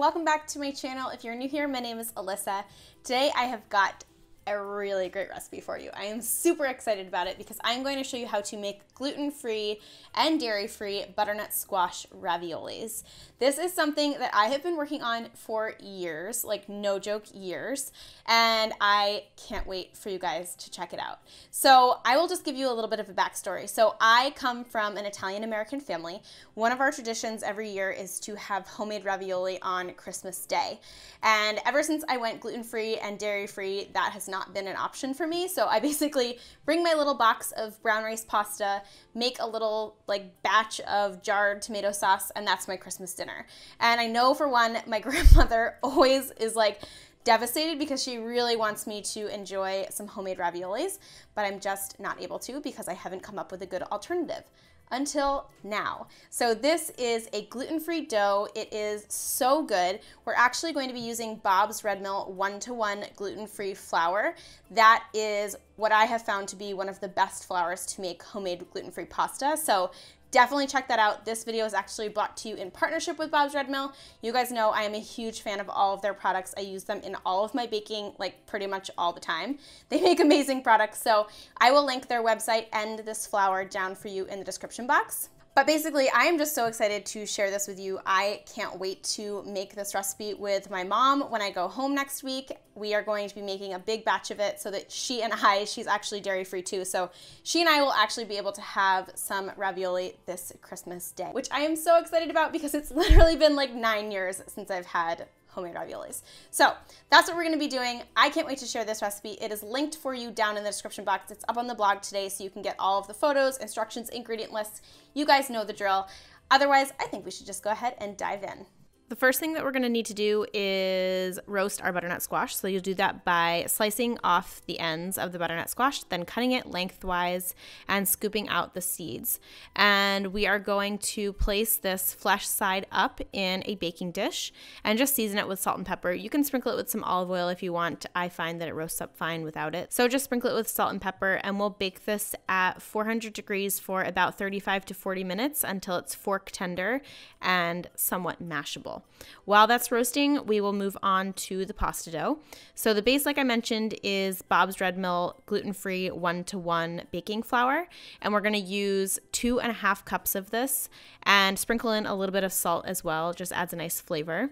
welcome back to my channel. If you're new here, my name is Alyssa. Today I have got a really great recipe for you. I am super excited about it because I'm going to show you how to make gluten-free and dairy-free butternut squash raviolis. This is something that I have been working on for years, like no joke years, and I can't wait for you guys to check it out. So I will just give you a little bit of a backstory. So I come from an Italian-American family. One of our traditions every year is to have homemade ravioli on Christmas Day. And ever since I went gluten-free and dairy-free, that has not been an option for me. So I basically bring my little box of brown rice pasta, make a little like batch of jarred tomato sauce, and that's my Christmas dinner. And I know for one, my grandmother always is like devastated because she really wants me to enjoy some homemade raviolis, but I'm just not able to because I haven't come up with a good alternative until now. So this is a gluten-free dough. It is so good. We're actually going to be using Bob's Red Mill 1:1 gluten-free flour. That is what I have found to be one of the best flours to make homemade gluten-free pasta. So definitely check that out. This video is actually brought to you in partnership with Bob's Red Mill. You guys know I am a huge fan of all of their products. I use them in all of my baking, like pretty much all the time. They make amazing products, so I will link their website and this flour down for you in the description box. But basically, I am just so excited to share this with you. I can't wait to make this recipe with my mom when I go home next week. We are going to be making a big batch of it so that she and I, she's actually dairy-free too, so she and I will actually be able to have some ravioli this Christmas Day, which I am so excited about because it's literally been like 9 years since I've had homemade raviolis. So that's what we're going to be doing. I can't wait to share this recipe. It is linked for you down in the description box. It's up on the blog today, so you can get all of the photos, instructions, ingredient lists. You guys know the drill. Otherwise, I think we should just go ahead and dive in. The first thing that we're going to need to do is roast our butternut squash. So you'll do that by slicing off the ends of the butternut squash, then cutting it lengthwise and scooping out the seeds. And we are going to place this flesh side up in a baking dish and just season it with salt and pepper. You can sprinkle it with some olive oil if you want. I find that it roasts up fine without it. So just sprinkle it with salt and pepper, and we'll bake this at 400 degrees for about 35 to 40 minutes until it's fork tender and somewhat mashable. While that's roasting, we will move on to the pasta dough. So the base, like I mentioned, is Bob's Red Mill gluten-free 1:1 baking flour, and we're going to use 2.5 cups of this and sprinkle in a little bit of salt as well. Just adds a nice flavor.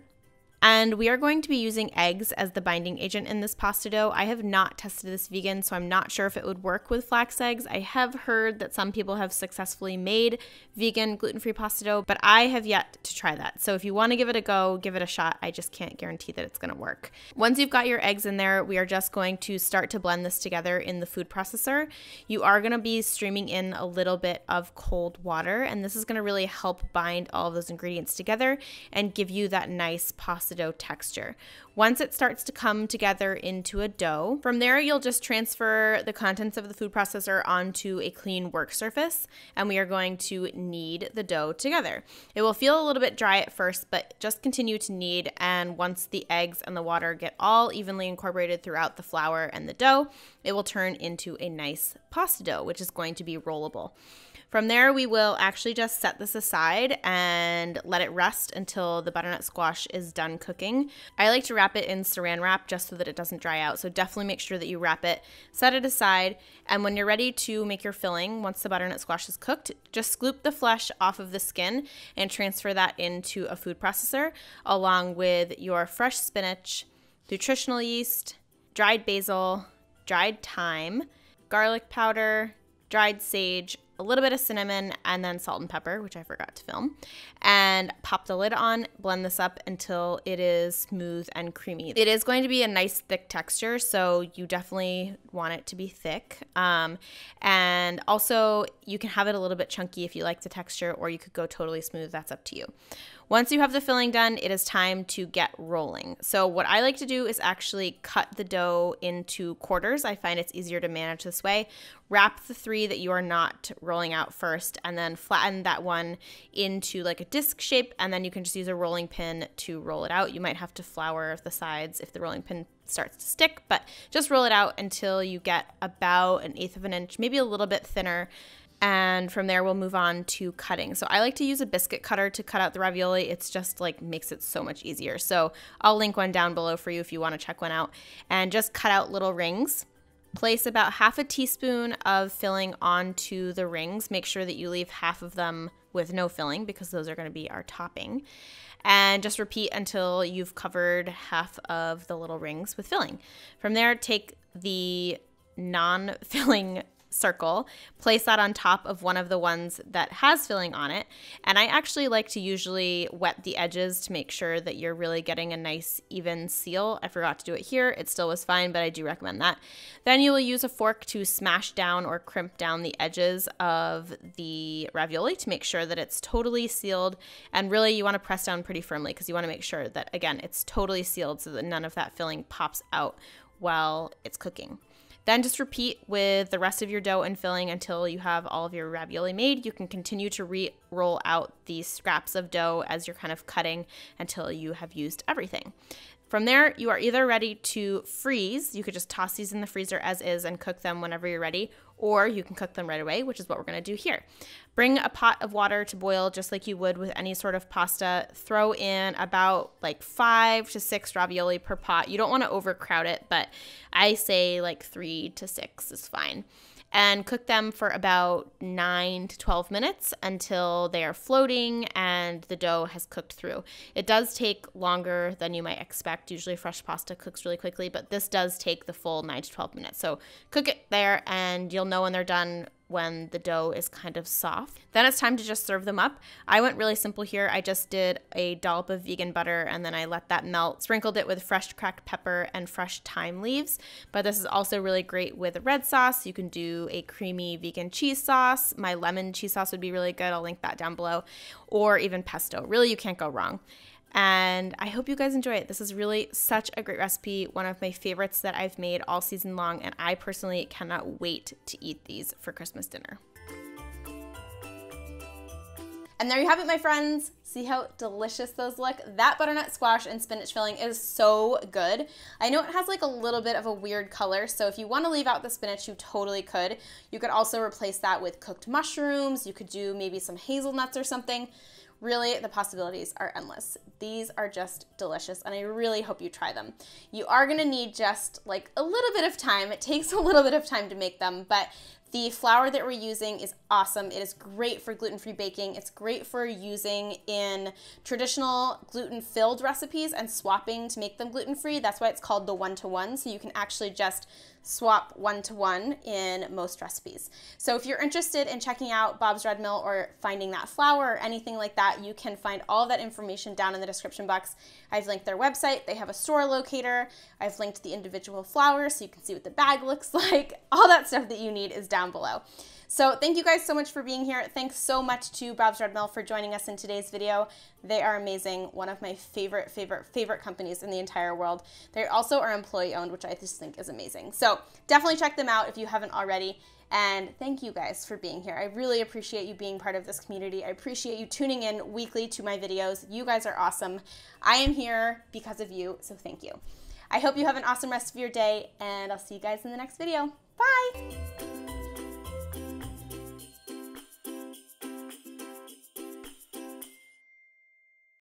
And we are going to be using eggs as the binding agent in this pasta dough. I have not tested this vegan, so I'm not sure if it would work with flax eggs. I have heard that some people have successfully made vegan gluten-free pasta dough, but I have yet to try that. So if you want to give it a go, give it a shot. I just can't guarantee that it's going to work. Once you've got your eggs in there, we are just going to start to blend this together in the food processor. You are going to be streaming in a little bit of cold water, and this is going to really help bind all of those ingredients together and give you that nice pasta dough texture. Once it starts to come together into a dough, from there you'll just transfer the contents of the food processor onto a clean work surface, and we are going to knead the dough together. It will feel a little bit dry at first, but just continue to knead, and once the eggs and the water get all evenly incorporated throughout the flour and the dough, it will turn into a nice pasta dough, which is going to be rollable. From there, we will actually just set this aside and let it rest until the butternut squash is done cooking. I like to wrap it in saran wrap just so that it doesn't dry out, so definitely make sure that you wrap it, set it aside, and when you're ready to make your filling, once the butternut squash is cooked, just scoop the flesh off of the skin and transfer that into a food processor along with your fresh spinach, nutritional yeast, dried basil, dried thyme, garlic powder, dried sage, a little bit of cinnamon, and then salt and pepper, which I forgot to film, and pop the lid on, blend this up until it is smooth and creamy. It is going to be a nice thick texture, so you definitely want it to be thick. And also you can have it a little bit chunky if you like the texture, or you could go totally smooth, that's up to you. Once you have the filling done, it is time to get rolling. So what I like to do is actually cut the dough into quarters. I find it's easier to manage this way. Wrap the three that you are not rolling out first, and then flatten that one into like a disc shape, and then you can just use a rolling pin to roll it out. You might have to flour the sides if the rolling pin starts to stick, but just roll it out until you get about 1/8 of an inch, maybe a little bit thinner. And from there, we'll move on to cutting. So I like to use a biscuit cutter to cut out the ravioli. It's just like makes it so much easier. So I'll link one down below for you if you want to check one out. And just cut out little rings. Place about half a teaspoon of filling onto the rings. Make sure that you leave half of them with no filling because those are going to be our topping. And just repeat until you've covered half of the little rings with filling. From there, take the non-filling circle, place that on top of one of the ones that has filling on it. And I actually like to usually wet the edges to make sure that you're really getting a nice even seal. I forgot to do it here. It still was fine, but I do recommend that. Then you will use a fork to smash down or crimp down the edges of the ravioli to make sure that it's totally sealed. And really you want to press down pretty firmly because you want to make sure that, again, it's totally sealed so that none of that filling pops out while it's cooking. Then just repeat with the rest of your dough and filling until you have all of your ravioli made. You can continue to re-roll out the scraps of dough as you're kind of cutting until you have used everything. From there, you are either ready to freeze. You could just toss these in the freezer as is and cook them whenever you're ready, or you can cook them right away, which is what we're gonna do here. Bring a pot of water to boil just like you would with any sort of pasta. Throw in about like 5 to 6 ravioli per pot. You don't wanna overcrowd it, but I say like 3 to 6 is fine. And cook them for about 9 to 12 minutes until they are floating and the dough has cooked through. It does take longer than you might expect. Usually fresh pasta cooks really quickly, but this does take the full 9 to 12 minutes. So cook it there and you'll know when they're done when the dough is kind of soft. Then it's time to just serve them up. I went really simple here. I just did a dollop of vegan butter and then I let that melt, sprinkled it with fresh cracked pepper and fresh thyme leaves. But this is also really great with a red sauce. You can do a creamy vegan cheese sauce. My lemon cheese sauce would be really good. I'll link that down below. Or even pesto. Really, you can't go wrong. And I hope you guys enjoy it. This is really such a great recipe, one of my favorites that I've made all season long, and I personally cannot wait to eat these for Christmas dinner. And there you have it, my friends. See how delicious those look? That butternut squash and spinach filling is so good. I know it has like a little bit of a weird color, so if you want to leave out the spinach, you totally could. You could also replace that with cooked mushrooms. You could do maybe some hazelnuts or something. Really, the possibilities are endless. These are just delicious, and I really hope you try them. You are gonna need just like a little bit of time. It takes a little bit of time to make them, but the flour that we're using is awesome. It is great for gluten-free baking. It's great for using in traditional gluten-filled recipes and swapping to make them gluten-free. That's why it's called the one-to-one, so you can actually just swap one-to-one in most recipes. So if you're interested in checking out Bob's Red Mill or finding that flour or anything like that, you can find all that information down in the description box. I've linked their website. They have a store locator. I've linked the individual flour so you can see what the bag looks like. All that stuff that you need is down below. So thank you guys so much for being here. Thanks so much to Bob's Red Mill for joining us in today's video. They are amazing. One of my favorite companies in the entire world. They also are employee owned, which I just think is amazing. So definitely check them out if you haven't already. And thank you guys for being here. I really appreciate you being part of this community. I appreciate you tuning in weekly to my videos. You guys are awesome. I am here because of you, so thank you. I hope you have an awesome rest of your day, and I'll see you guys in the next video. Bye.